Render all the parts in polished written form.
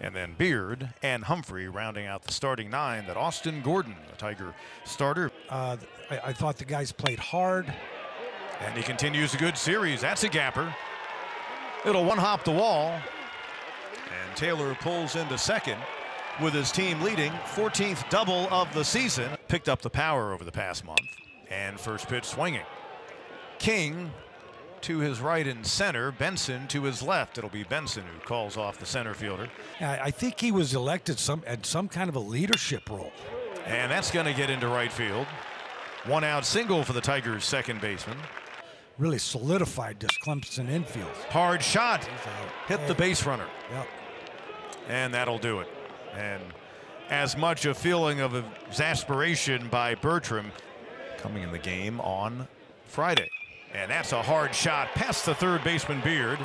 And then Beard and Humphrey rounding out the starting nine that Austin Gordon, the Tiger starter. I thought the guys played hard. And he continues a good series. That's a gapper. It'll one-hop the wall. And Taylor pulls into second with his team leading. 14th double of the season. Picked up the power over the past month. And first pitch swinging. King to his right and center, Benson to his left. It'll be Benson who calls off the center fielder. I think he was elected at some kind of a leadership role. And that's going to get into right field. One out single for the Tigers' second baseman. Really solidified this Clemson infield. Hard shot. Hit the base runner. Yep. And that'll do it. And as much a feeling of exasperation by Bertram coming in the game on Friday. And that's a hard shot past the third baseman Beard.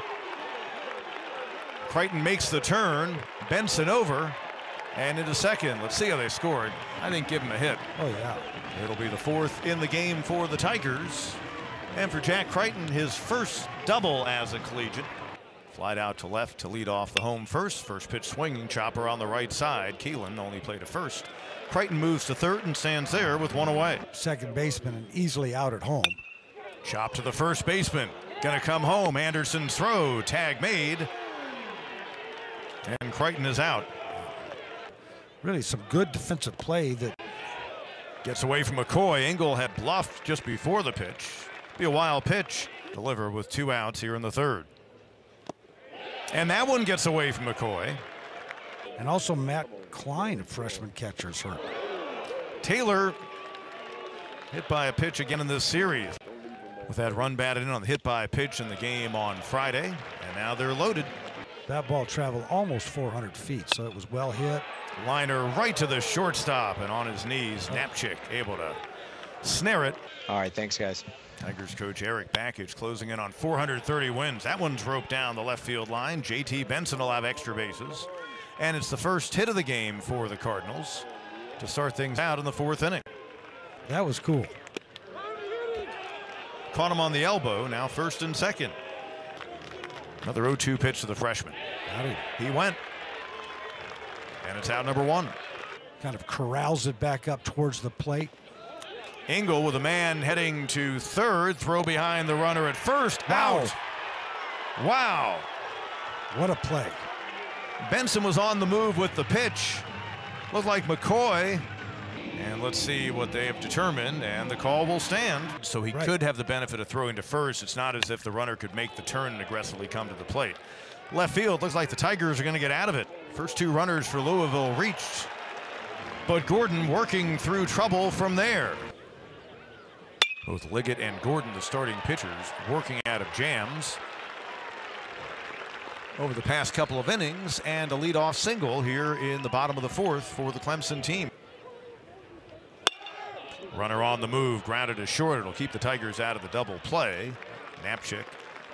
Crichton makes the turn. Benson over. And into second. Let's see how they scored. I think give him a hit. Oh, yeah. It'll be the fourth in the game for the Tigers. And for Jack Crichton, his first double as a collegiate. Flied out to left to lead off the home first. First pitch swinging, chopper on the right side. Keelan only played a first. Crichton moves to third and stands there with one away. Second baseman and easily out at home. Chop to the first baseman. Gonna come home. Anderson's throw. Tag made. And Crichton is out. Really some good defensive play that gets away from McCoy. Engel had bluffed just before the pitch. Be a wild pitch. Deliver with two outs here in the third. And that one gets away from McCoy. And also Matt Klein, a freshman catcher, is hurt. Taylor hit by a pitch again in this series. With that run batted in on the hit by pitch in the game on Friday, and now they're loaded. That ball traveled almost 400 feet, so it was well hit. Liner right to the shortstop, and on his knees, Napchik able to snare it. All right, thanks, guys. Tigers coach Eric Bakich closing in on 430 wins. That one's roped down the left field line. JT Benson will have extra bases, and it's the first hit of the game for the Cardinals to start things out in the fourth inning. That was cool. Caught him on the elbow, now first and second. Another 0-2 pitch to the freshman. He went. And it's out number one. Kind of corrals it back up towards the plate. Engel with a man heading to third. Throw behind the runner at first. Wow. Out. Wow. What a play. Benson was on the move with the pitch. Looked like McCoy. And let's see what they have determined, and the call will stand. So he could have the benefit of throwing to first. It's not as if the runner could make the turn and aggressively come to the plate. Left field, looks like the Tigers are going to get out of it. First two runners for Louisville reached, but Gordon working through trouble from there. Both Liggett and Gordon, the starting pitchers, working out of jams over the past couple of innings, and a leadoff single here in the bottom of the fourth for the Clemson team. Runner on the move, grounded to short. It'll keep the Tigers out of the double play. Napchik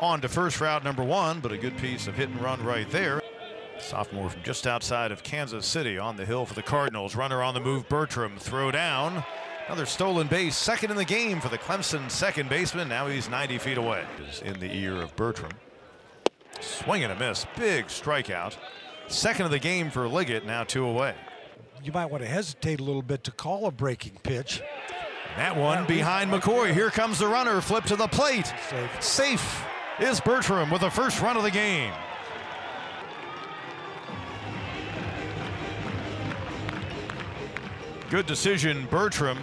on to first route number one, but a good piece of hit and run right there. Sophomore from just outside of Kansas City on the hill for the Cardinals. Runner on the move, Bertram, throw down. Another stolen base, second in the game for the Clemson second baseman. Now he's 90 feet away. Is in the ear of Bertram. Swing and a miss, big strikeout. Second of the game for Liggett, now two away. You might want to hesitate a little bit to call a breaking pitch. That one behind McCoy. Here comes the runner. Flip to the plate. Safe is Bertram with the first run of the game. Good decision, Bertram.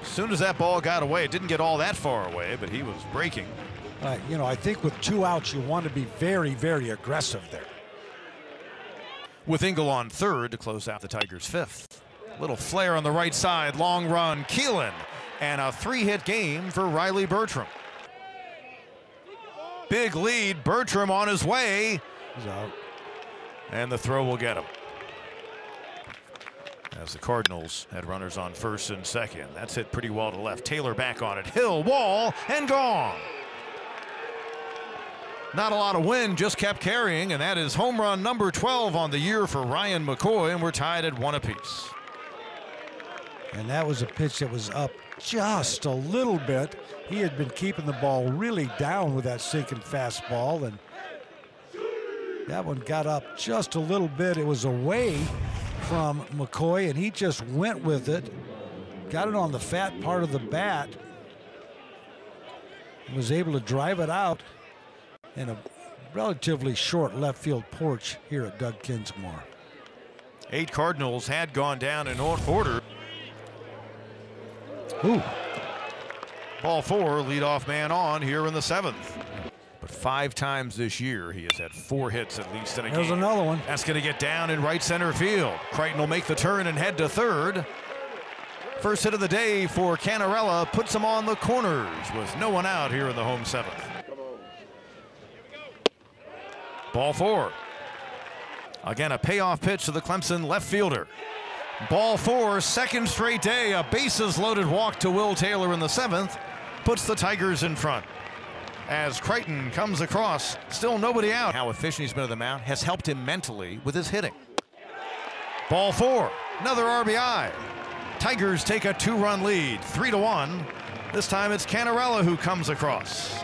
As soon as that ball got away, it didn't get all that far away, but he was breaking. You know, I think with two outs, you want to be very, very aggressive there. With Engel on third to close out the Tigers' fifth. Little flare on the right side, long run, Keelan, and a three-hit game for Riley Bertram. Big lead, Bertram on his way. He's out. And the throw will get him. As the Cardinals had runners on first and second. That's hit pretty well to left. Taylor back on it. Hill, wall, and gone. Not a lot of wind, just kept carrying, and that is home run number 12 on the year for Ryan McCoy, and we're tied at one apiece. And that was a pitch that was up just a little bit. He had been keeping the ball really down with that sinking fastball, and That one got up just a little bit. It was away from McCoy, and he just went with it. Got it on the fat part of the bat. Was able to drive it out in a relatively short left field porch here at Doug Kinsmore. 8 Cardinals had gone down in order. Ooh. Ball 4, leadoff man on here in the 7th. But 5 times this year, he has had 4 hits at least in a game. There's another one. That's going to get down in right center field. Crichton will make the turn and head to third. First hit of the day for Cannarella puts him on the corners with no one out here in the home 7th. Ball 4. Again, a payoff pitch to the Clemson left fielder. Ball 4, second straight day. A bases loaded walk to Will Taylor in the 7th puts the Tigers in front. As Crichton comes across, still nobody out. How efficient he's been at the mound has helped him mentally with his hitting. Ball 4, another RBI. Tigers take a 2-run lead, 3-1. This time it's Cannarella who comes across.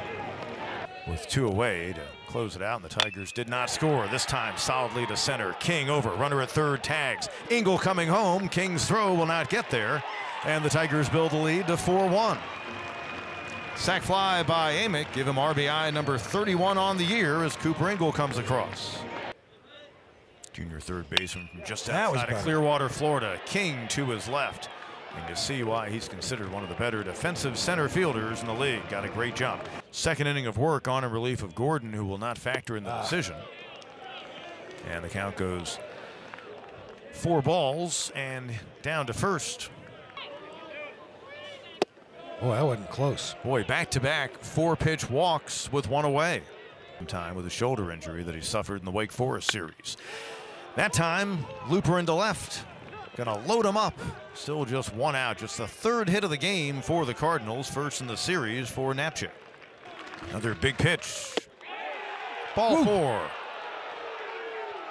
With 2 away to close it out, and the Tigers did not score. This time solidly to center. King over, runner at third, tags. Engel coming home, King's throw will not get there. And the Tigers build the lead to 4-1. Sack fly by Amick, give him RBI number 31 on the year as Cooper Engel comes across. Junior third baseman from just outside of Clearwater, Florida. King to his left. And you see why he's considered one of the better defensive center fielders in the league. Got a great jump. Second inning of work on in relief of Gordon, who will not factor in the decision. And the count goes 4 balls and down to first. Boy, that wasn't close. Boy, back-to-back 4-pitch walks with 1 away. Time with a shoulder injury that he suffered in the Wake Forest series. That time, looper into left. Gonna load him up. Still just 1 out. Just the 3rd hit of the game for the Cardinals. First in the series for Napche. Another big pitch. Ball 4.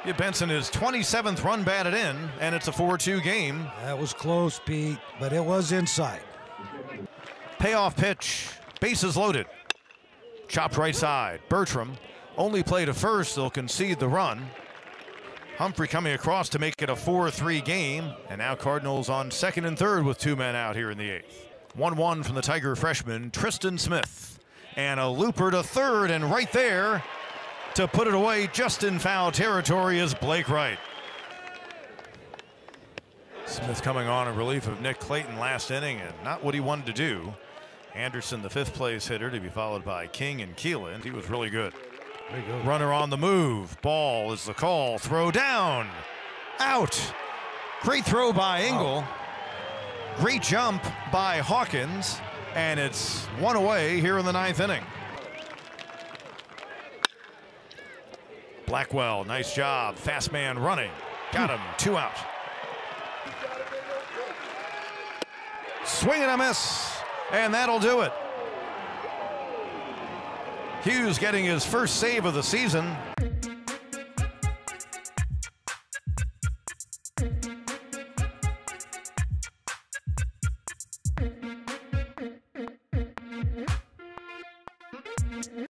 Yeah, Benson is 27th run batted in, and it's a 4-2 game. That was close, Pete, but it was inside. Payoff pitch. Bases loaded. Chopped right side. Bertram only play to first. They'll concede the run. Humphrey coming across to make it a 4-3 game. And now Cardinals on 2nd and 3rd with 2 men out here in the 8th. 1-1 from the Tiger freshman, Tristan Smith. And a looper to third, and right there to put it away just in foul territory is Blake Wright. Smith coming on in relief of Nick Clayton last inning, and not what he wanted to do. Anderson, the 5th place hitter, to be followed by King and Keelan. He was really good. Go. Runner on the move. Ball is the call. Throw down. Out. Great throw by Engel. Wow. Great jump by Hawkins. And it's 1 away here in the 9th inning. Blackwell, nice job. Fast man running. Got him. 2 out. Swing and a miss. And that'll do it. Hughes getting his first save of the season.